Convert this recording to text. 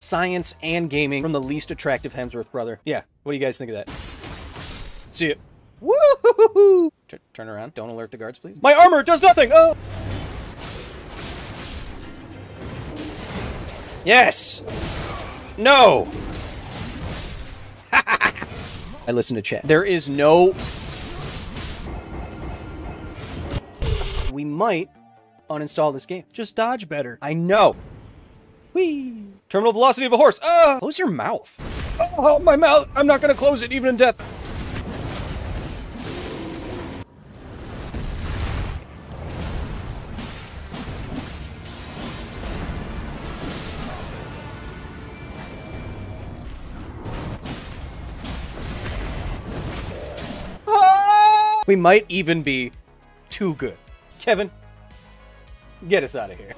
science and gaming from the least attractive Hemsworth brother. Yeah, what do you guys think of that? See ya. Woo-hoo-hoo-hoo! Turn around. Don't alert the guards, please. My armor does nothing! Oh! Yes! No! I listen to chat. There is no... We might uninstall this game. Just dodge better. I know. Whee! Terminal velocity of a horse. Ah! Close your mouth. Oh, my mouth. I'm not gonna close it, even in death. We might even be too good. Kevin, get us out of here.